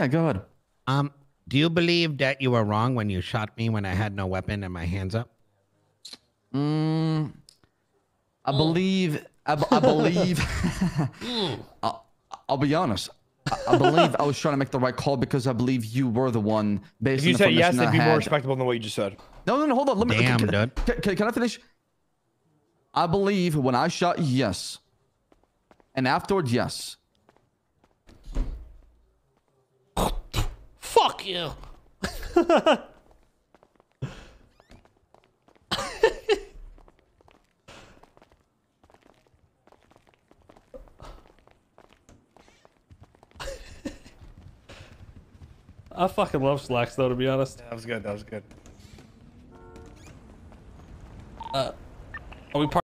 Yeah, go ahead. Do you believe that you were wrong when you shot me when I had no weapon and my hands up? I believe. I'll be honest. I believe I was trying to make the right call because I believe you were the one. Based if you said yes, it'd be more respectable than what you just said. No, hold on. Let me. Damn, dude. Can I finish? I believe when I shot yes, and afterward yes. Fuck you. I fucking love Slacks though, to be honest. Yeah, that was good. Are we part